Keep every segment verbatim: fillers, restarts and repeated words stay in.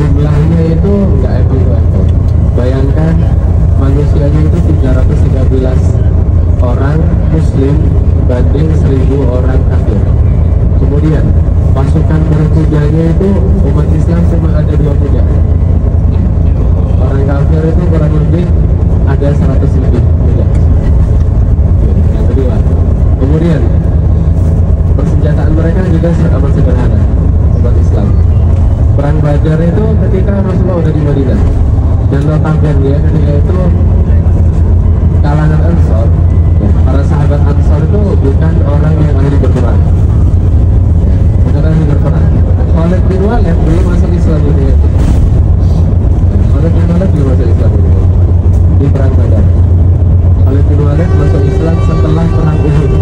jumlahnya itu nggak apple-to-apple. Bayangkan manusianya itu tiga ratus tiga belas orang muslim banding seribu orang kafir. Kemudian pasukan berkudanya itu umat Islam cuma ada dua kuda, orang kafir itu kurang lebih ada seratus lebih kuda. Yang kedua, kemudian persenjataan mereka juga sangat sederhana. Umat Islam Perang Badar itu ketika Rasulullah udah di Madinah, dan notabene ketika itu kalangan Ansor, ya, para sahabat Ansor itu bukan orang yang ahli berperang. Bukan ahli berperang. Khalid bin Walid belum masuk Islam dunia itu. Khalid bin Walid belum masuk Islam dunia itu. Di Perang Badar. Khalid bin Walid masuk Islam setelah Perang Uhud.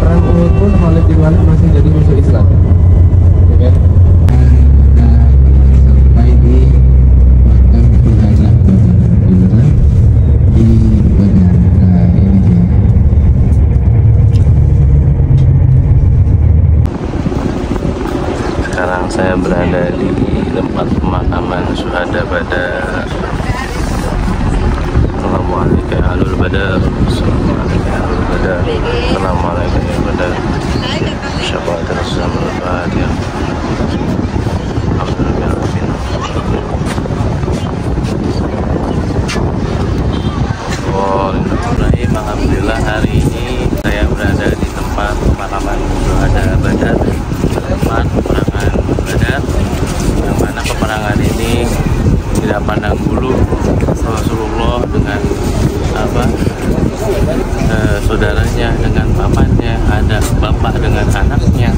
Perang Uhud pun Khalid bin Walid masih jadi musuh Islam. Oke. Saya berada di tempat pemakaman syuhada Badar. Assalamualaikum warahmatullahi wabarakatuh. Assalamualaikum warahmatullahi wabarakatuh. Alhamdulillah, hari ini saya berada di tempat pemakaman syuhada Badar, tempat peperangan Badar, yang mana peperangan ini tidak pandang bulu. Rasulullah dengan apa eh, saudaranya, dengan pamannya, ada bapak dengan anaknya.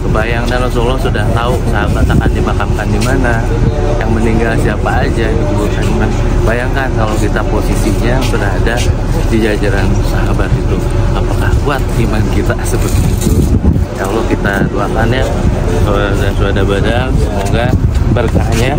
Kebayang, dan Rasulullah sudah tahu sahabat akan dimakamkan di mana, yang meninggal siapa aja dikuburkan di mana. Bayangkan kalau kita posisinya berada di jajaran sahabat itu, apakah kuat iman kita seperti itu? Ya Allah, kita doakan ya dan syuhada Badar, semoga berkahnya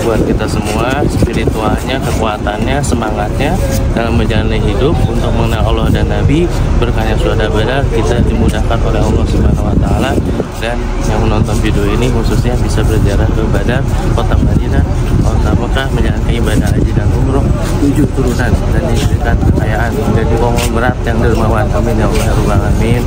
buat kita semua, spiritualnya, kekuatannya, semangatnya dalam menjalani hidup untuk mengenal Allah dan Nabi. Berkahnya syuhada Badar, kita dimudahkan oleh Allah Subhanahu wa taala, dan yang menonton video ini khususnya bisa berziarah ke Badar, kota Madinah, kota Mekah, menjalankan ibadah haji dan umroh tujuh turunan, dan diberikan kekayaan menjadi konglomerat yang dermawan. Amin ya Allah rabbal alamin.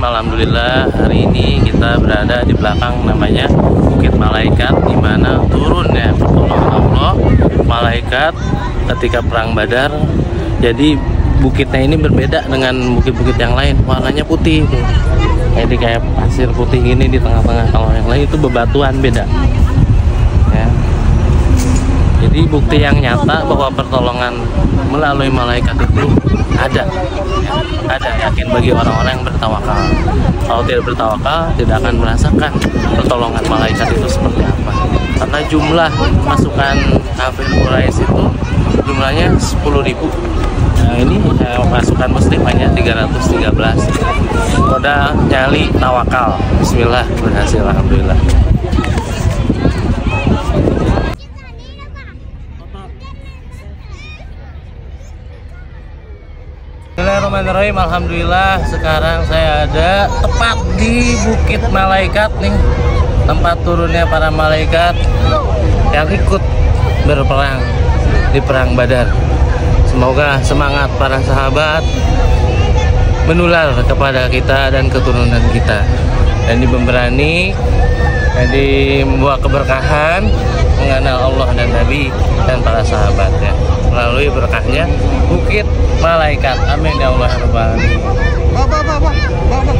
Alhamdulillah, hari ini kita berada di belakang namanya Bukit Malaikat, di mana turunnya pertolongan Allah, malaikat ketika Perang Badar. Jadi bukitnya ini berbeda dengan bukit-bukit yang lain, warnanya putih. Jadi kayak pasir putih ini di tengah-tengah, kalau yang lain itu bebatuan, beda. Ya. Jadi bukti yang nyata bahwa pertolongan melalui malaikat itu ada. Ada, yakin bagi orang-orang yang bertawakal. Kalau tidak bertawakal, tidak akan merasakan pertolongan malaikat itu seperti apa. Karena jumlah pasukan kafir Quraisy itu jumlahnya sepuluh ribu. Nah, ini eh, pasukan muslim hanya tiga ratus tiga belas. Modal nyali, tawakal. Bismillah, berhasil, alhamdulillah. Bismillahirrahmanirrahim. Alhamdulillah, sekarang saya ada tepat di Bukit Malaikat nih, tempat turunnya para malaikat yang ikut berperang di Perang Badar. Semoga semangat para sahabat menular kepada kita dan keturunan kita, dan diberani, jadi membawa keberkahan, mengenal Allah dan Nabi dan para sahabatnya melalui berkahnya Bukit Malaikat. Amin ya Allah rabbal alamin. Bapak, bapak, bapak.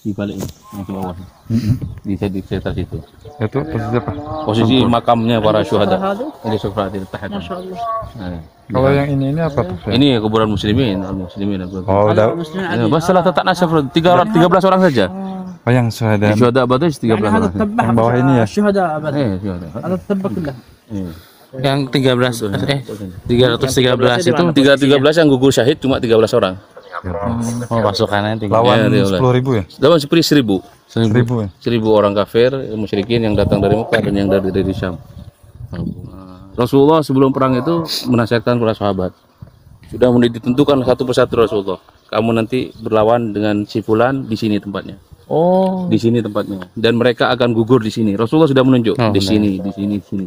Di balik ini ke bawah. Mm-hmm. Di sekitar situ. Itu posisi apa? Posisi Tempur. Makamnya para syuhada. Ini syuhada tahta. Nah. Kalau yang ini ini apa? Tuh? Ini kuburan muslimin, al-muslimin. Oh, ada. Masalah tetak nasab tiga ratus tiga belas orang saja. Oh, yang syuhada. Di syuhada Badar tiga belas orang. Yang bawah ini ya. Syuhada Badar. Eh, syuhada. Ada tebaklah. Iya. Yang tiga belas eh tiga ratus tibelas itu tiga ratus tiga belas yang gugur syahid cuma tiga belas orang. Oh, pasukannya tinggal lawan sepuluh ribu ya? Lawan sepuluh ribu. seribu orang kafir, musyrikin yang datang dari Mekah dan yang dari dari Syam. Rasulullah sebelum perang itu menasihatkan para sahabat. Sudah mulai ditentukan satu persatu Rasulullah. Kamu nanti berlawan dengan si fulan di sini tempatnya. Oh, di sini tempatnya. Dan mereka akan gugur di sini. Rasulullah sudah menunjuk oh, di sini, di sini, di sini.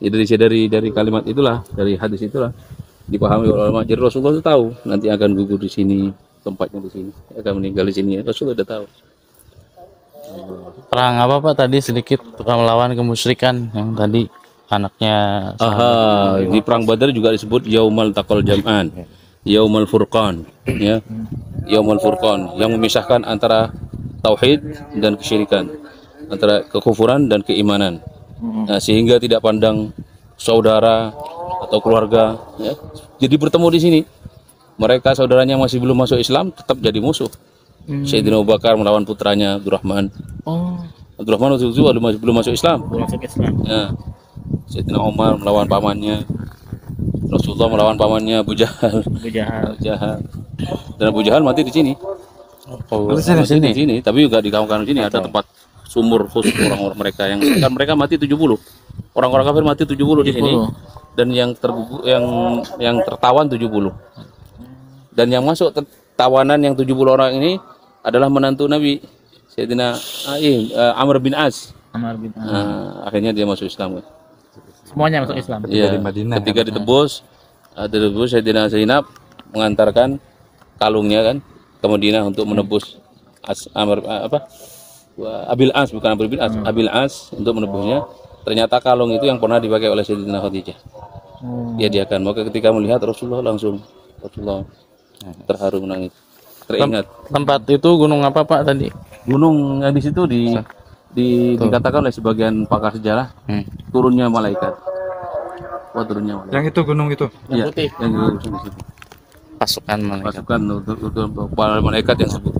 Itu dari dari kalimat itulah, dari hadis itulah. Dipahami oleh ulama. Jadi Rasulullah itu tahu nanti akan gugur di sini, tempatnya di sini, akan meninggal di sini. Rasulullah sudah tahu. Perang apa Pak tadi sedikit melawan kemusyrikan yang tadi anaknya. Aha, di Perang Badar juga disebut Yaumul Taqal Jam'an, Yaumul Furqan, ya. Yaumul Furqan yang memisahkan antara tauhid dan kesyirikan, antara kekufuran dan keimanan. Nah, sehingga tidak pandang saudara atau keluarga, ya. Jadi bertemu di sini. Mereka saudaranya masih belum masuk Islam tetap jadi musuh. Hmm. Sayyidina Abu Bakar melawan putranya Abdul Rahman. Oh. Abdul Rahman waktu itu masih belum masuk Islam. Belum masuk Islam. Ya. Sayyidina Umar melawan pamannya. Rasulullah melawan pamannya Abu Jahal. Abu Jahal. Abu Jahal. Dan Abu Jahal mati di sini. Oh, oh sini, sini. Di sini, tapi juga di kampung-kampung sini ada tempat sumur khusus orang-orang mereka yang kan mereka mati tujuh puluh. Orang-orang kafir mati tujuh puluh di sini. Dan yang tergugur yang yang tertawan tujuh puluh. Dan yang masuk tertawanan yang tujuh puluh orang ini adalah menantu Nabi Sayyidina uh, Amr bin As. Amr bin As. Nah, akhirnya dia masuk Islam. Semuanya masuk Islam. Iya. Ketika ditebus, uh, ditebus Sayyidina Zainab mengantarkan kalungnya kan ke Madinah untuk menebus As Amr uh, apa? Abil As bukan Amr bin As, hmm. Abil As untuk menebusnya. Ternyata kalung itu yang pernah dipakai oleh Sayyidina Khadijah. Hmm. Dia diakan. Maka ketika melihat Rasulullah langsung Rasulullah terharu menangis. Teringat. Tempat itu gunung apa Pak tadi? Gunung yang di situ di, di dikatakan oleh sebagian pakar sejarah hmm. turunnya malaikat. Wah, turunnya malaikat. Yang itu gunung itu. Yang ya, putih. Yang itu di situ. Pasukan malaikat. Pasukan para malaikat yang sebut.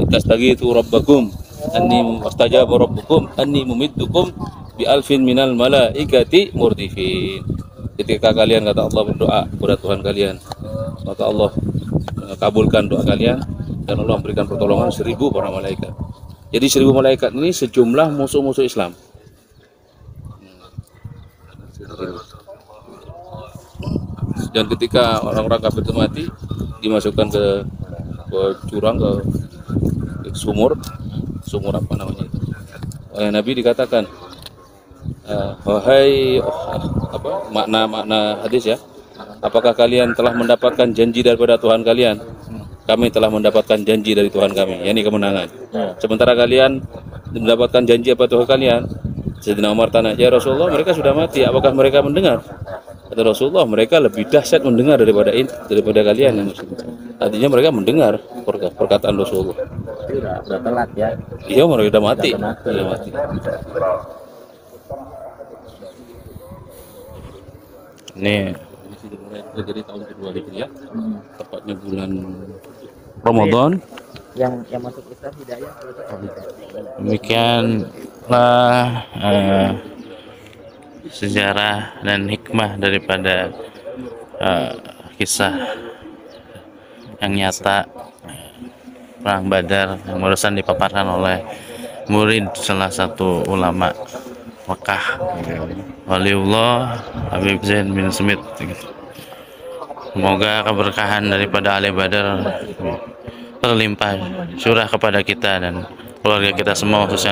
Ittastaghitsu rabbakum anni mustajabu rabbukum anni mumiddukum bi alfin minal malaikati murdifin. Ketika kalian kata Allah berdoa kepada Tuhan kalian, maka Allah kabulkan doa kalian dan Allah memberikan pertolongan seribu para malaikat. Jadi seribu malaikat ini sejumlah musuh-musuh Islam. Dan ketika orang-orang kafir itu mati, dimasukkan ke, ke curang ke, ke sumur, sumur apa namanya itu? Oleh Nabi dikatakan. Uh, wahai apa makna-makna hadis ya, apakah kalian telah mendapatkan janji daripada Tuhan kalian? Kami telah mendapatkan janji dari Tuhan kami, yakni kemenangan. Sementara kalian mendapatkan janji apa Tuhan kalian? Sayyidina Umar tanya, ya Rasulullah, mereka sudah mati, apakah mereka mendengar? Kata Rasulullah, mereka lebih dahsyat mendengar daripada in, daripada kalian yang muslim. Artinya mereka mendengar perkataan Rasulullah. Sudah telat ya. Iya, mereka sudah mati. Sudah mati. Nih, jadi tahun kedua Hijriah, tepatnya bulan Ramadan. Yang yang masuk Islam hidayah. Demikianlah uh, sejarah dan hikmah daripada uh, kisah yang nyata Perang Badar yang barusan dipaparkan oleh murid salah satu ulama Mekah, Waliullah Habib Zain bin Smith. Semoga keberkahan daripada Ali Badar terlimpah curah kepada kita dan keluarga kita semua khususnya